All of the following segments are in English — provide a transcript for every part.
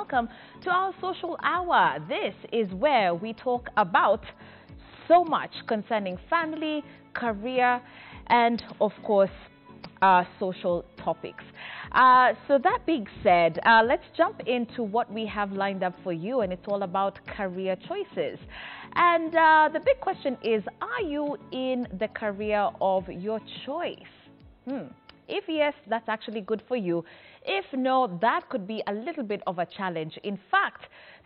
welcome to our social hour. This is where we talk about so much concerning family, career, and of course, social topics. So that being said, let's jump into what we have lined up for you, and it's all about career choices. And the big question is, are you in the career of your choice? If yes, that's actually good for you. If no, that could be a little bit of a challenge. In fact,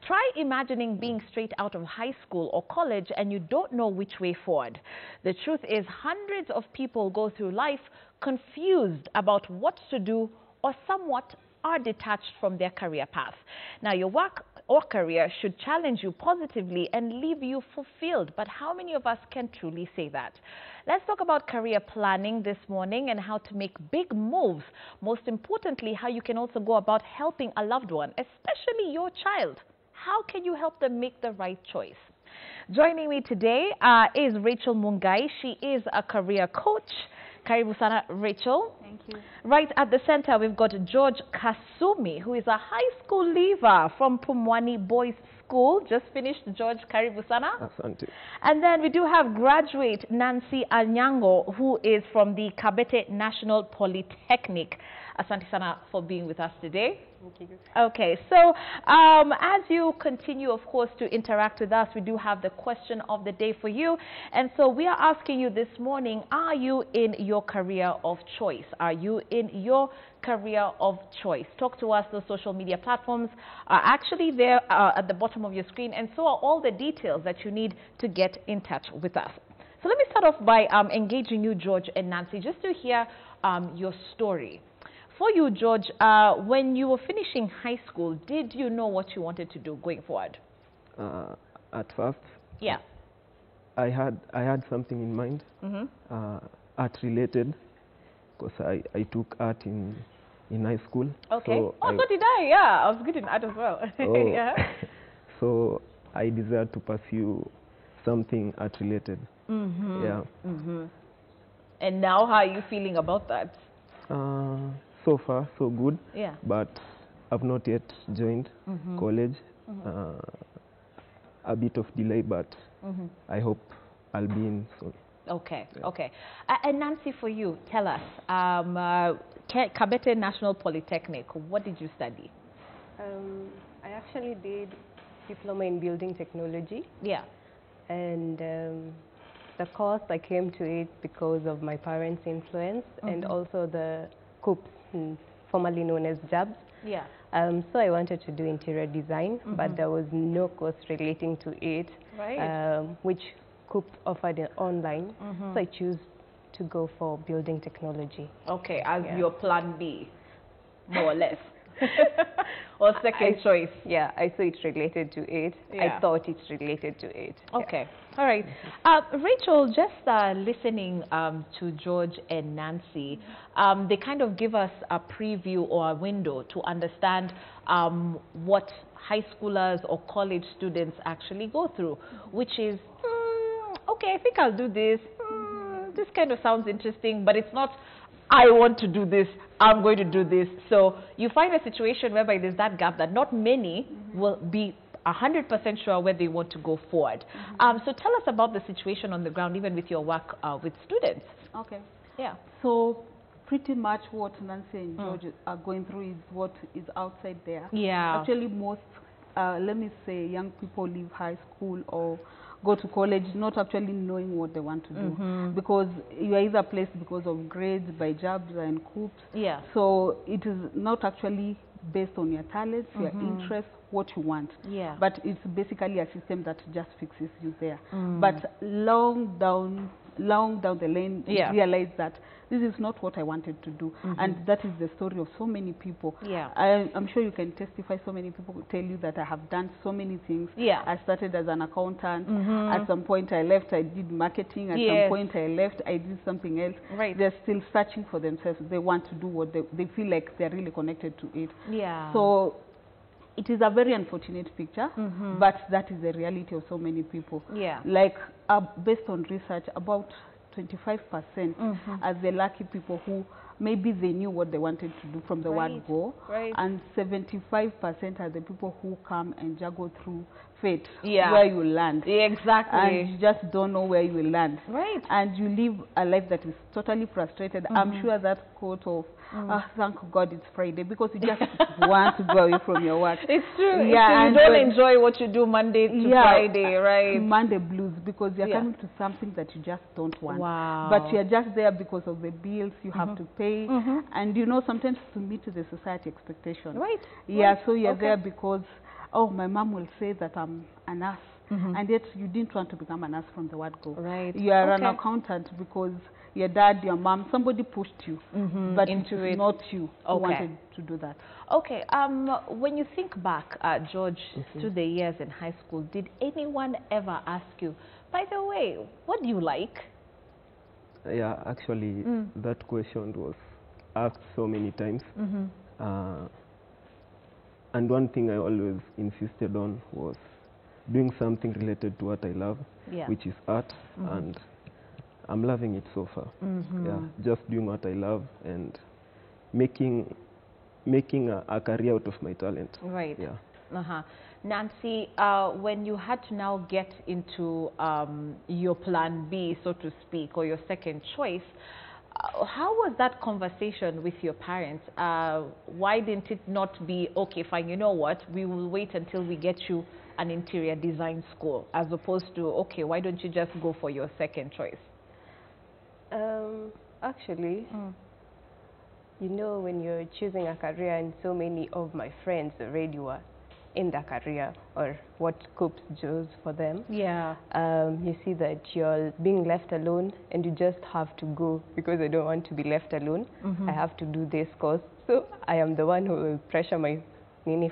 try imagining being straight out of high school or college and you don't know which way forward. The truth is, hundreds of people go through life confused about what to do or somewhat are detached from their career path. Now, your work or career should challenge you positively and leave you fulfilled. But how many of us can truly say that? Let's talk about career planning this morning and how to make big moves. Most importantly, how you can also go about helping a loved one, especially your child. How can you help them make the right choice? Joining me today is Rachel Mungai. She is a career coach. Karibu sana, Rachel. Thank you. Right at the center, we've got George Kasumi, who is a high school leaver from Pumwani Boys School. Just finished, George. Karibu sana. Asante. And then we do have graduate Nancy Anyango, who is from the Kabete National Polytechnic. Asante sana for being with us today. Thank you. Okay, so as you continue, of course, to interact with us, we do have the question of the day for you. And so we are asking you this morning, are you in your career of choice? Are you in your career of choice? Talk to us. Those social media platforms are actually there at the bottom of your screen, and so are all the details that you need to get in touch with us. So let me start off by engaging you, George and Nancy, just to hear your story. For you, George, when you were finishing high school, did you know what you wanted to do going forward? At first, yeah, I had something in mind, art related, because I took art in high school. Okay. So so did I? Yeah, I was good in art as well. Oh. Yeah. So I desired to pursue something art related. Yeah. And now, how are you feeling about that? So far, so good. Yeah. But I've not yet joined college. A bit of delay, but I hope I'll be in soon. Okay, yeah. Okay. And Nancy, for you, tell us, Kabete National Polytechnic, what did you study? I actually did diploma in building technology. Yeah. And the course, I came to it because of my parents' influence and also the COOPs, formerly known as jobs. Yeah. So I wanted to do interior design, but there was no course relating to it, right. Which COOPs offered online. So I chose to go for building technology. Okay, as your plan B, more or less, or second choice. Yeah, I saw it related to it. Yeah. I thought it related to it. Okay, yeah. All right. Rachel, just listening to George and Nancy, they kind of give us a preview or a window to understand what high schoolers or college students actually go through, which is, okay, I think I'll do this. This kind of sounds interesting, but it's not, I want to do this, I'm going to do this. So you find a situation whereby there's that gap that not many will be 100% sure where they want to go forward. So tell us about the situation on the ground, even with your work with students. Okay. Yeah. So pretty much what Nancy and George are going through is what is outside there. Yeah. Actually, most, let me say, young people leave high school or go to college not actually knowing what they want to do, because you are either placed because of grades by jobs and COOPs. Yeah. So it is not actually based on your talents, your interests, what you want. Yeah. But it's basically a system that just fixes you there. But long down the lane, you realize that this is not what I wanted to do. And that is the story of so many people. Yeah. I'm sure you can testify, so many people tell you that I have done so many things. Yeah. I started as an accountant. At some point I left, I did marketing. At some point I left, I did something else. Right. They're still searching for themselves. They want to do what they feel like they're really connected to it. Yeah. So it is a very unfortunate picture, but that is the reality of so many people. Yeah. Like, based on research, about 25% are the lucky people who maybe they knew what they wanted to do from the word go. Right. And 75% are the people who come and juggle through fate, yeah, where you land. Yeah, exactly. And you just don't know where you will land. Right. And you live a life that is totally frustrated. Mm-hmm. I'm sure that quote of, oh, thank God it's Friday, because you just want to go away from your work. It's true. Yeah, it's true. You don't enjoy what you do Monday to Friday, right? Monday blues, because you're coming to something that you just don't want. Wow. But you're just there because of the bills you have to pay. Mm-hmm. And you know, sometimes to meet the society expectation. Right. Yeah, so you're there because, oh, my mom will say that I'm an ass. Mm-hmm. And yet you didn't want to become an ass from the word go. Right. You are an accountant because your dad, your mom, somebody pushed you, but it's not you who wanted to do that. Okay. When you think back, George, to the years in high school, did anyone ever ask you, by the way, what do you like? Yeah, actually, that question was asked so many times. And one thing I always insisted on was doing something related to what I love, which is art, and I'm loving it so far. Yeah, just doing what I love and making a career out of my talent. Right. Yeah. Nancy, when you had to now get into your plan B, so to speak, or your second choice, how was that conversation with your parents? Why didn't it not be, okay, fine, you know what, we will wait until we get you an interior design school, as opposed to, okay, why don't you just go for your second choice? Actually, you know, when you're choosing a career, and so many of my friends already were in the career or what coops chose for them. Yeah. You see that you're being left alone, and you just have to go, because I don't want to be left alone. I have to do this course. So I am the one who will pressure my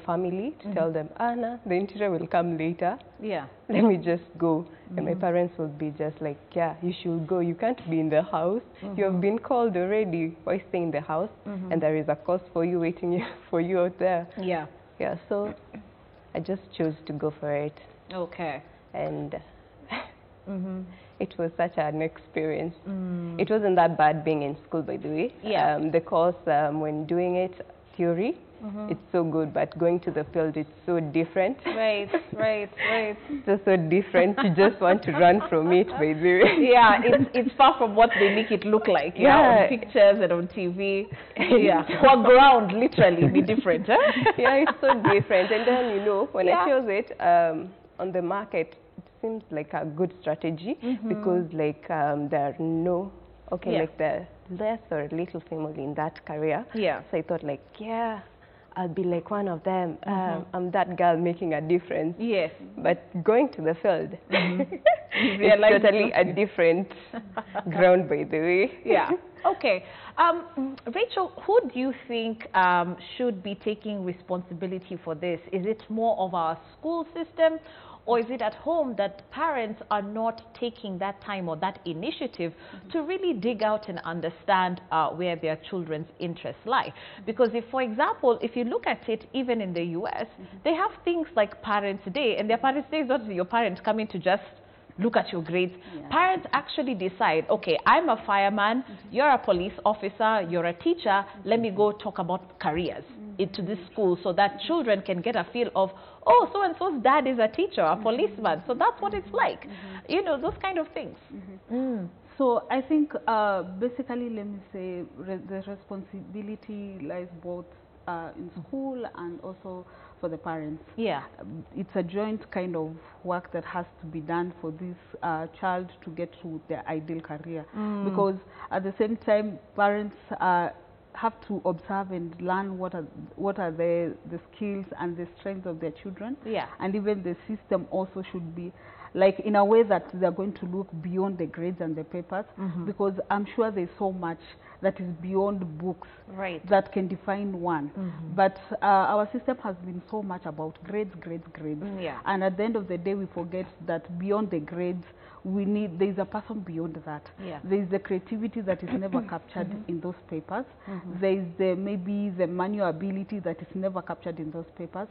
family to tell them, Anna, the interior will come later. Yeah. Let me just go. And my parents will be just like, yeah, you should go. You can't be in the house. You have been called already. Why stay in the house? And there is a course for you waiting for you out there. Yeah. Yeah. So I just chose to go for it. Okay. And it was such an experience. It wasn't that bad being in school, by the way. Yeah. The course, when doing it, theory, it's so good, but going to the field, it's so different. Right, right, right. It's just so different. You just want to run from it, by the way. Yeah, it's far from what they make it look like. Yeah, on pictures and on TV. Yeah, foreground literally be different. Huh? Yeah, it's so different. And then, you know, when I chose it, on the market, it seems like a good strategy because, like, there are no, like the less or little family in that career. Yeah. So I thought, like, yeah, I'll be like one of them. I'm that girl making a difference. Yes. But going to the field, it's totally a different ground, by the way. Yeah. Okay. Rachel, who do you think should be taking responsibility for this? Is it more of our school system, or is it at home that parents are not taking that time or that initiative to really dig out and understand where their children's interests lie? Because if, for example, if you look at it, even in the US, they have things like Parents' Day, and their Parents' Day is not your parents coming to just look at your grades. Yeah. Parents actually decide, okay, I'm a fireman, you're a police officer, you're a teacher, let me go talk about careers into this school, so that children can get a feel of, oh, so-and-so's dad is a teacher, a policeman, so that's what it's like. You know, those kind of things. So I think basically, let me say, the responsibility lies both in school and also for the parents. Yeah. It's a joint kind of work that has to be done for this child to get to their ideal career. Because at the same time, parents have to observe and learn what are the skills and the strengths of their children. Yeah. And even the system also should be, like, in a way that they're going to look beyond the grades and the papers, because I'm sure there's so much that is beyond books that can define one. But our system has been so much about grades, grades, grades. And at the end of the day, we forget that beyond the grades, we need, there is a person beyond that. There is the creativity that is never captured in those papers. There is the, maybe the manual ability that is never captured in those papers.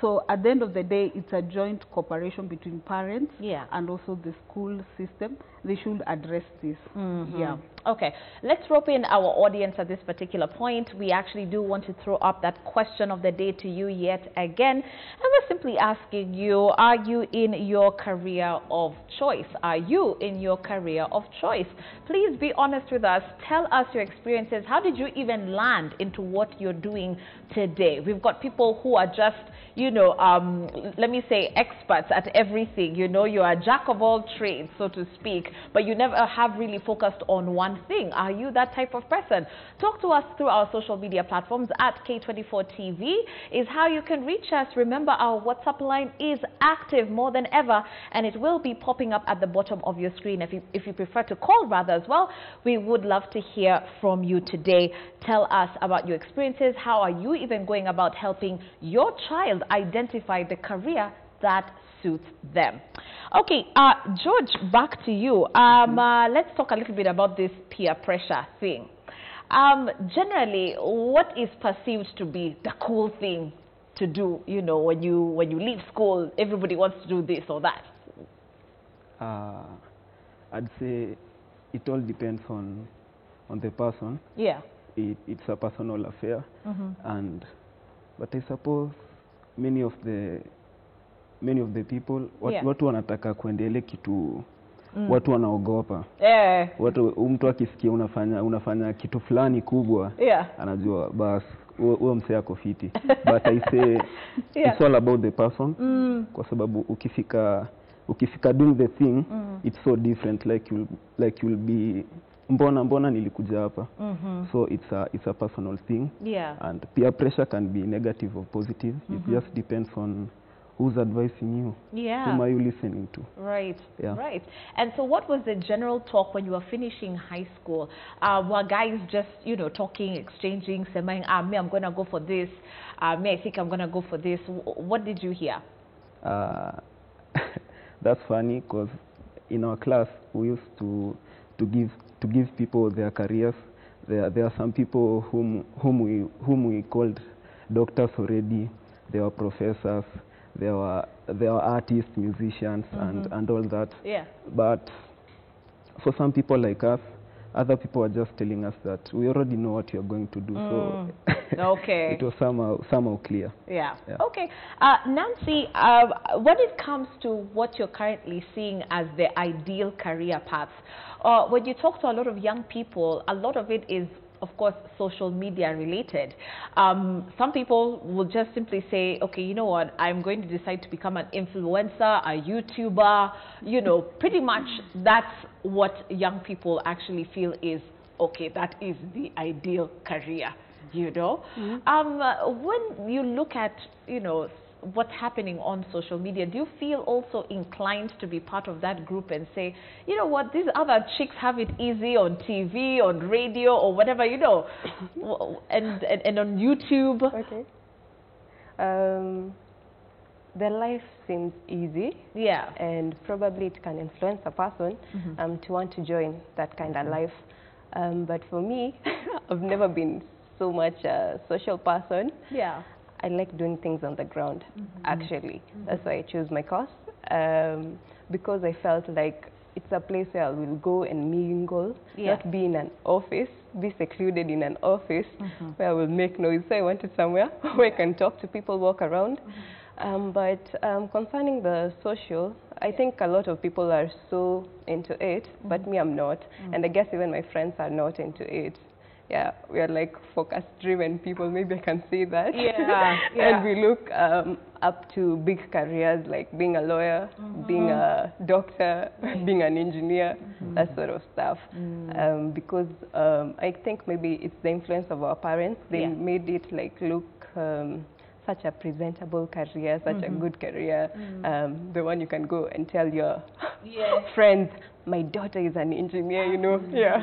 So at the end of the day, it's a joint cooperation between parents, yeah, and also the school system, they should address this. Mm-hmm. Yeah. Okay, let's rope in our audience at this particular point. We actually do want to throw up that question of the day to you yet again. And we're simply asking you, are you in your career of choice? Are you in your career of choice? Please be honest with us. Tell us your experiences. How did you even land into what you're doing today? We've got people who are just, you know, let me say experts at everything. You know, you are a jack of all trades, so to speak, but you never have really focused on one thing. Are you that type of person? Talk to us through our social media platforms at K24TV is how you can reach us. Remember, our WhatsApp line is active more than ever, and it will be popping up at the bottom of your screen. If you prefer to call rather as well, we would love to hear from you today. Tell us about your experiences. How are you even going about helping your child identify the career that suits them? Okay, George, back to you. Let's talk a little bit about this peer pressure thing. Generally, what is perceived to be the cool thing to do? You know, when you leave school, everybody wants to do this or that. I'd say it all depends on the person. Yeah. It's a personal affair, but I suppose many of the people watu wanataka kuendelea kitu watu wanaogopa. Yeah. Watu mtu akisikia unafanya kitu fulani kubwa, yeah, anajua bas wewe msee yako fiti. But I say it's all about the person, kwa sababu ukifika doing the thing, it's so different, like you'll be mbona nilikuja hapa. So it's a personal thing. Yeah. And peer pressure can be negative or positive. It just depends on who's advising you. Yeah. Whom are you listening to? Right. Yeah. Right. And so what was the general talk when you were finishing high school? Were guys just, you know, talking, exchanging, saying, me, I'm going to go for this. Me, I think I'm going to go for this. What did you hear? That's funny, because in our class, we used to give people their careers. There are some people whom we called doctors already. They were professors. There were artists, musicians, and all that. Yeah. But for some people like us, other people are just telling us that we already know what you're going to do. So okay. It was somehow clear. Yeah. Yeah. Okay. Nancy, when it comes to what you're currently seeing as the ideal career paths, when you talk to a lot of young people, a lot of it is, of course, social media related. Some people will just simply say, okay, you know what, I'm going to decide to become an influencer, a YouTuber. You know, pretty much that's what young people actually feel is, okay, that is the ideal career, you know. When you look at, you know, what's happening on social media, do you feel also inclined to be part of that group and say, you know what, these other chicks have it easy on TV, on radio, or whatever, you know, and on YouTube? Okay. Their life seems easy. Yeah. And probably it can influence a person to want to join that kind of life. But for me, I've never been so much a social person. Yeah. I like doing things on the ground, actually. That's why I chose my course, because I felt like it's a place where I will go and mingle, not be in an office, be secluded in an office where I will make noise. So I wanted somewhere where I can talk to people, walk around. But concerning the social, I think a lot of people are so into it, but me, I'm not. And I guess even my friends are not into it. Yeah, we are like focus-driven people, maybe I can say that. Yeah, yeah. And we look up to big careers like being a lawyer, being a doctor, being an engineer, that sort of stuff. Because I think maybe it's the influence of our parents. They made it like look such a presentable career, such a good career, the one you can go and tell your friends, my daughter is an engineer, you know. Yeah.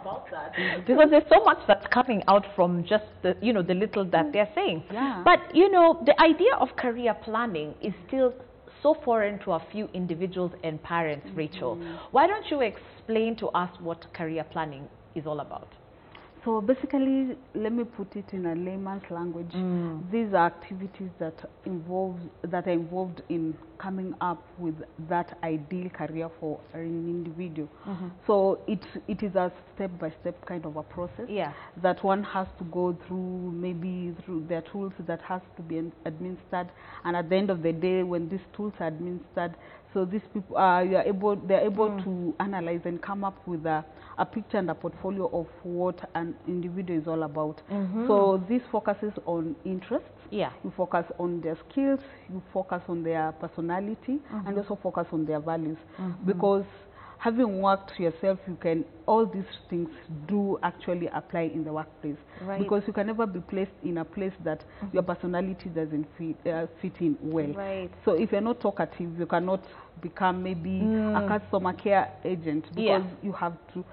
About that, because there's so much that's coming out from just the, you know, the little that they're saying. Yeah. But you know, the idea of career planning is still so foreign to a few individuals and parents. Rachel, why don't you explain to us what career planning is all about? So basically, let me put it in a layman's language. These are activities that are involved in coming up with that ideal career for an individual. So it is a step-by-step kind of a process that one has to go through, maybe through their tools that has to be administered. And at the end of the day, when these tools are administered, so these people they're able to analyze and come up with a picture and a portfolio of what an individual is all about. So this focuses on interests. You focus on their skills, you focus on their personality, and also focus on their values. Because having worked yourself, you can, all these things do actually apply in the workplace. Because you can never be placed in a place that your personality doesn't fit in well. So if you're not talkative, you cannot become maybe a customer care agent, because you have to,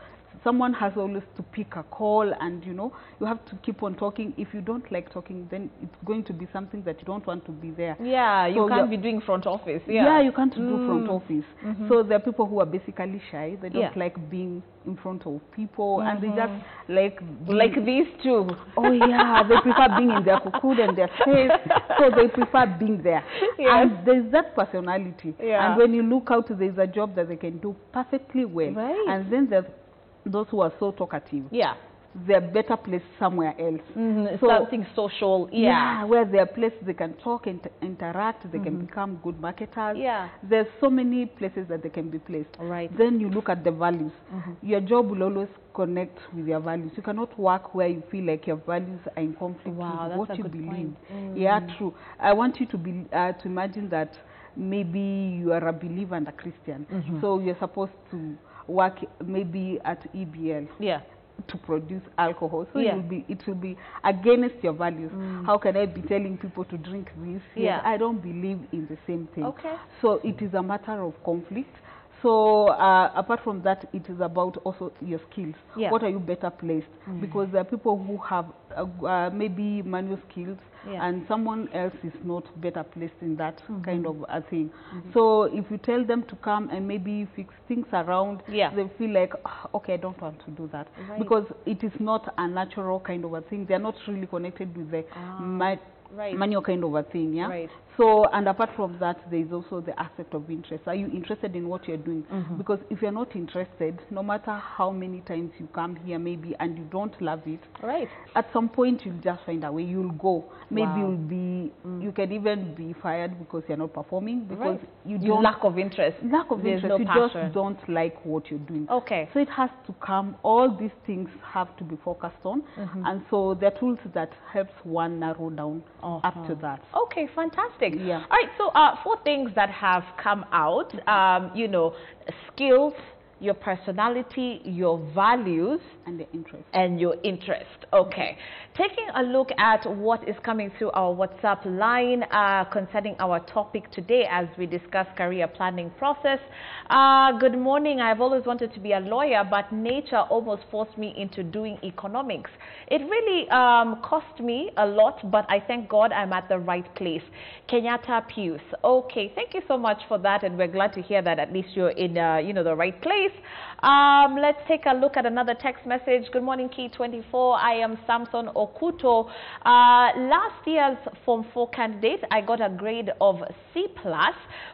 someone has always to pick a call, and you know, you have to keep on talking. If you don't like talking, then it's going to be something that you don't want to be there. You can't be doing front office. You can't do front office. So there are people who are basically shy. They don't like being in front of people, and they just like these two. They prefer being in their cocoon and their space, so they prefer being there. And there's that personality. And when you look out, there's a job that they can do perfectly well. And then there's those who are so talkative, they're better placed somewhere else. So something social, where they're placed, they can talk and interact, they can become good marketers. There's so many places that they can be placed. Then you look at the values. Your job will always connect with your values. You cannot work where you feel like your values are in conflict with what you believe. I want you to be to imagine that maybe you are a believer and a Christian, so you're supposed to work maybe at EBL to produce alcohol, so it will be against your values. How can I be telling people to drink this? I don't believe in the same thing. So it is a matter of conflict. So apart from that, it is about also your skills. What are you better placed? Because there are people who have maybe manual skills, and someone else is not better placed in that kind of a thing. So if you tell them to come and maybe fix things around, they feel like, oh, okay, I don't want to do that. Because it is not a natural kind of a thing. They are not really connected with the manual kind of a thing. So, and apart from that, there is also the aspect of interest. Are you interested in what you're doing? Because if you're not interested, no matter how many times you come here maybe and you don't love it, at some point you'll just find a way, you'll go. Maybe you'll be, you can even be fired because you're not performing, because you don't, lack of interest. There's no passion. You just don't like what you're doing. So it has to come, all these things have to be focused on. And so there are tools that helps one narrow down up to that. Fantastic. All right, so four things that have come out, you know, skills, your personality, your values, and the interest. Okay. Taking a look at what is coming through our WhatsApp line concerning our topic today as we discuss career planning process. Good morning. I've always wanted to be a lawyer, but nature almost forced me into doing economics. It really cost me a lot, but I thank God I'm at the right place. Kenyatta Pius. Okay. Thank you so much for that, and we're glad to hear that at least you're in, you know, the right place. Let's take a look at another text message. Good morning, Key24. I am Samson Okuto. Last year's Form 4 candidate, I got a grade of C+.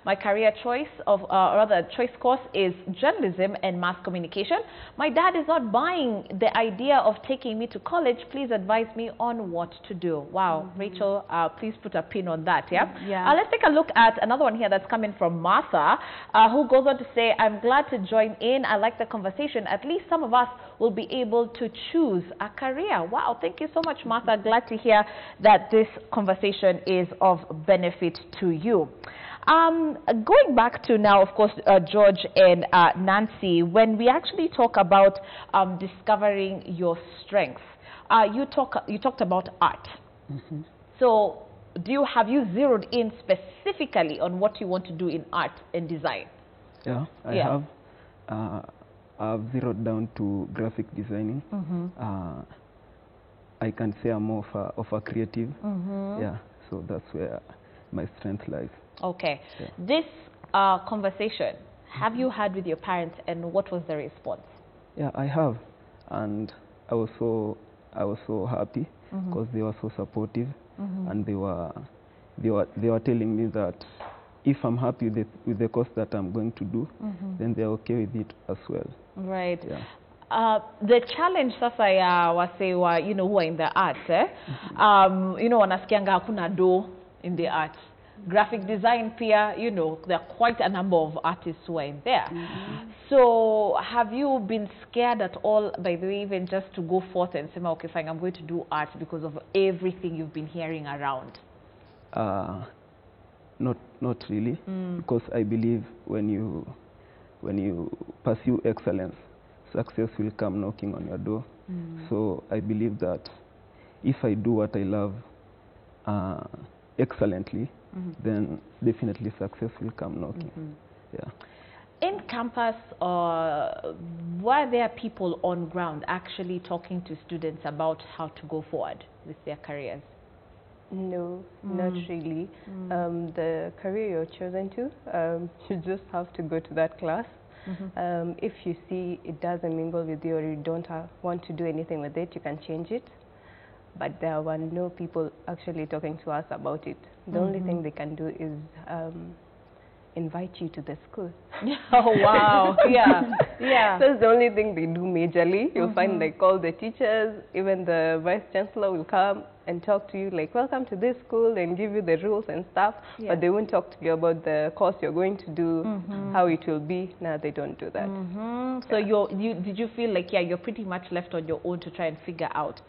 My career choice of, choice course is journalism and mass communication. My dad is not buying the idea of taking me to college. Please advise me on what to do. Wow, Rachel, please put a pin on that. Let's take a look at another one here that's coming from Martha, who goes on to say, I'm glad to join in. I like the conversation. At least some of us will be able to choose a career. Wow, thank you so much, Martha. Glad to hear that this conversation is of benefit to you. Going back to now, of course, George and Nancy, when we actually talk about discovering your strengths, you talked about art. So have you zeroed in specifically on what you want to do in art and design? Yeah, I have. I've zeroed down to graphic designing. I can say I'm more of a creative. So that's where my strength lies. This conversation, have you had with your parents, and what was the response? I have, and I was so I was so happy because they were so supportive, and they were telling me that if I'm happy with the course that I'm going to do, then they're okay with it as well. Right. Yeah. The challenge sasa ya wasewa, you know, who are in the arts, eh? You know, wanasikianga hakuna do in the arts. Graphic design peer, you know, there are quite a number of artists who are in there. So have you been scared at all, by the way, even just to go forth and say, okay, fine, I'm going to do art because of everything you've been hearing around? Not really, because I believe when you pursue excellence, success will come knocking on your door. So I believe that if I do what I love excellently, then definitely success will come knocking. Yeah. In campus, were there people on ground actually talking to students about how to go forward with their careers? No, not really. The career you're chosen to, you just have to go to that class. If you see it doesn't mingle with you or you don't want to do anything with it, you can change it. But there were no people actually talking to us about it. The only thing they can do is invite you to the school. Oh, wow. Yeah. That's the only thing they do majorly. You'll find like all the teachers, even the vice chancellor will come and talk to you like, welcome to this school, and give you the rules and stuff. But they won't talk to you about the course you're going to do, how it will be. No, they don't do that. So did you feel like, you're pretty much left on your own to try and figure out?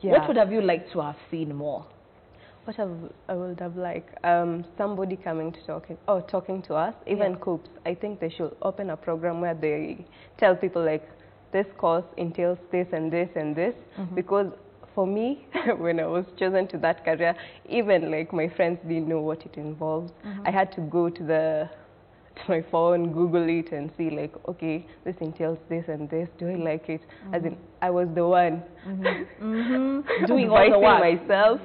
What would have you liked to have seen more? What I would have liked, somebody coming to talking to us, even COOPs. I think they should open a program where they tell people like, this course entails this and this and this. Because for me, when I was chosen to that career, even like my friends didn't know what it involves. I had to go to my phone, Google it and see like, okay, this entails this and this, do I like it? As in, I was the one doing all the work myself,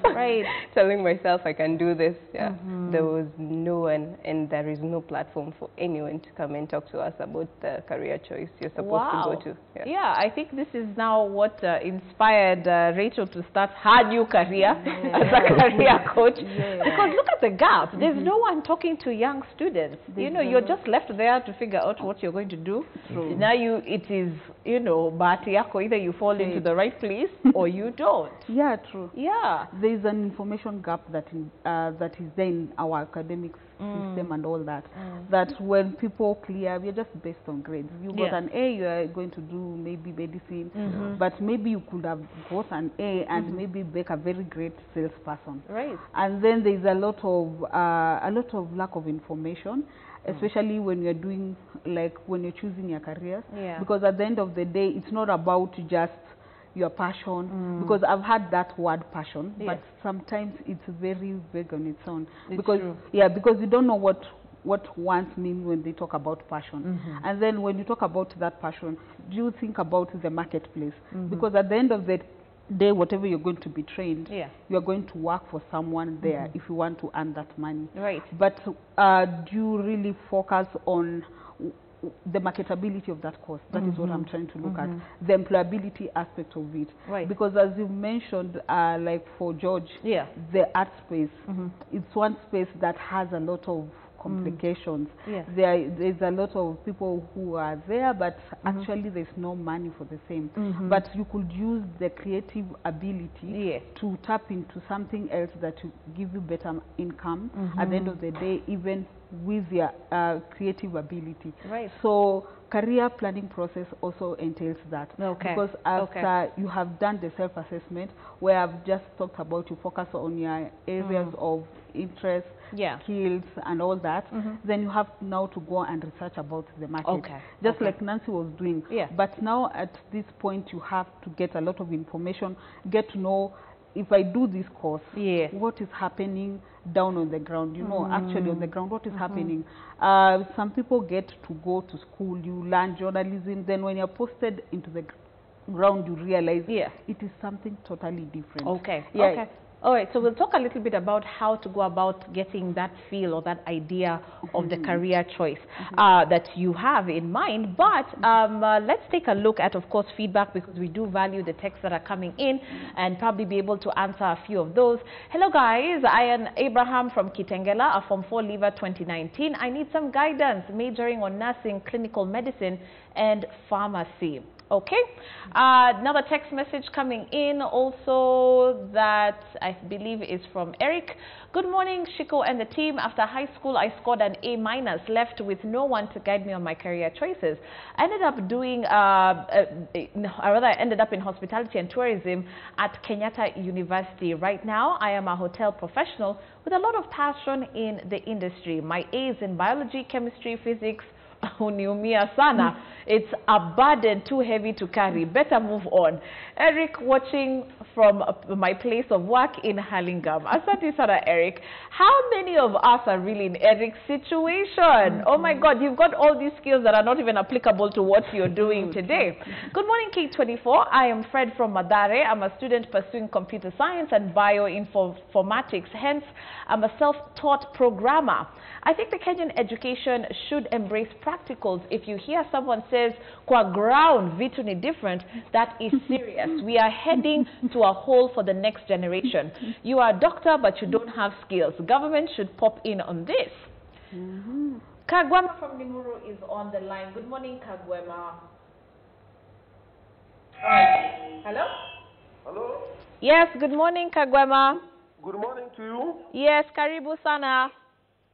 telling myself I can do this. There was no one, and there is no platform for anyone to come and talk to us about the career choice you're supposed to go to. I think this is now what inspired Rachel to start her new career as a career coach, because look at the gap. There's no one talking to young students. You know, you're just left there to figure out what you're going to do. Now it is, you know, either you fall into the right place or you don't. There is an information gap that is there in our academic system and all that. That when people clear, we're just based on grades. You got an A, you're going to do maybe medicine, but maybe you could have got an A and maybe make a very great salesperson. Right. And then there's a lot of lack of information, especially when you're doing, like, when you're choosing your career. Because at the end of the day, it's not about just your passion, because I've had that word passion, but sometimes it's very vague on its own. It's true. Because you don't know what ones mean when they talk about passion. And then when you talk about that passion, do you think about the marketplace? Because at the end of the day, whatever you're going to be trained, you're going to work for someone there if you want to earn that money. But do you really focus on the marketability of that course? That is what I'm trying to look at. The employability aspect of it. Because as you mentioned, like for George, the art space, it's one space that has a lot of complications. There's a lot of people who are there, but actually there's no money for the same. But you could use the creative ability to tap into something else that will give you better income at the end of the day, even with your creative ability. So career planning process also entails that. Because after you have done the self-assessment, where I've just talked about, you focus on your areas of interest, skills and all that, then you have now to go and research about the market. Just like Nancy was doing. But now at this point, you have to get a lot of information, get to know, if I do this course, what is happening down on the ground, you know, actually on the ground, what is happening. Some people get to go to school, you learn journalism, then when you're posted into the ground, you realize it is something totally different. All right, so we'll talk a little bit about how to go about getting that feel or that idea of the career choice that you have in mind. But let's take a look at, of course, feedback, because we do value the texts that are coming in and probably be able to answer a few of those. Hello, guys. I am Abraham from Kitengela, a Form 4 Leaver 2019. I need some guidance majoring on nursing, clinical medicine, and pharmacy. Okay, another text message coming in also that I believe is from Eric. Good morning, Shiko and the team. After high school, I scored an A-, left with no one to guide me on my career choices. I ended up doing, I ended up in hospitality and tourism at Kenyatta University. Right now, I am a hotel professional with a lot of passion in the industry. My A's in biology, chemistry, physics. Uniumia sana. It's a burden too heavy to carry. Better move on. Eric, watching from my place of work in Halingam. Asante sana, Eric. How many of us are really in Eric's situation? Oh my God, you've got all these skills that are not even applicable to what you're doing today. Good morning, K24. I am Fred from Madare. I'm a student pursuing computer science and bioinformatics. Hence, I'm a self-taught programmer. I think the Kenyan education should embrace practicals. If you hear someone says kwa ground vitu ni different, that is serious. We are heading to a hole for the next generation. You are a doctor but you don't have skills. Government should pop in on this. Kaguema from Nimuro is on the line. Good morning, Kaguema. Hi. Hello? Hello? Yes, good morning, Kaguema. Good morning to you. Yes, karibu sana.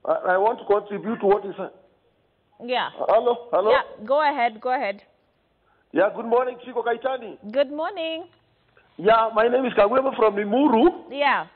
I want to contribute to what is... Yeah. Hello, hello. Yeah, go ahead, go ahead. Yeah, good morning, Chiko Kaitani. Good morning. Yeah, my name is Kaguema from Limuru. Yeah.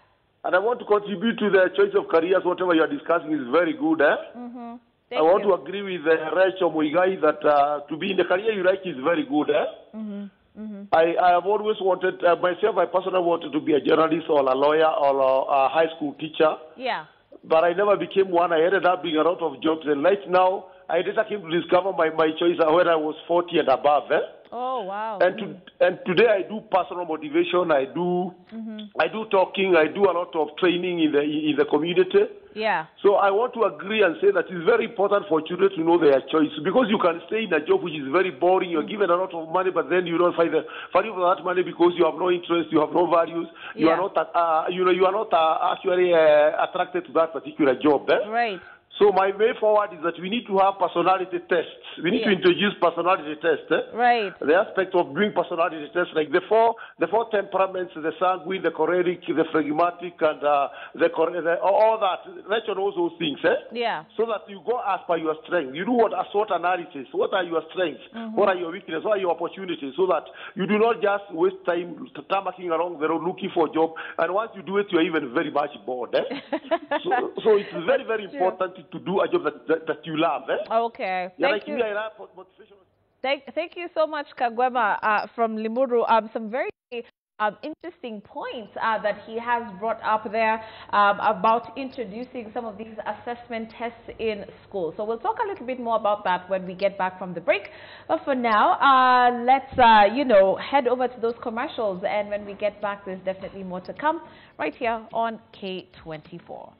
And I want to contribute to the choice of careers. Whatever you are discussing is very good, eh? Mm-hmm. I want to agree with Rachel Mungai that to be in the career you like is very good, eh? Mm-hmm. Mm-hmm. I have always wanted, myself, I personally wanted to be a journalist or a lawyer or a high school teacher. Yeah. But I never became one. I ended up being a lot of jobs. And right now, I later came to discover my choice when I was 40 and above. Eh? Oh, wow. And today I do personal motivation. I do talking. I do a lot of training in the community. Yeah. So I want to agree and say that it's very important for children to know their choice, because you can stay in a job which is very boring. You're given a lot of money, but then you don't find the value for that money because you have no interest, you have no values. You are not, actually attracted to that particular job. Eh? Right. So my way forward is that we need to have personality tests. We need to introduce personality tests. Eh? Right. The aspect of doing personality tests, like the four temperaments, the sanguine, the choleric, the phlegmatic, and all that. Rachel knows those things. Eh? Yeah. So that you go as per your strength. You do what a SWOT analysis. What are your strengths? What are your weaknesses? What are your opportunities? So that you do not just waste time tammacking around the road looking for a job. And once you do it, you are even very much bored. Eh? so it's very, very important to do a job that you love. Eh? Okay. Thank you so much, Kaguema from Limuru. Some very interesting points that he has brought up there about introducing some of these assessment tests in school. So we'll talk a little bit more about that when we get back from the break. But for now, let's, head over to those commercials. And when we get back, there's definitely more to come right here on K24.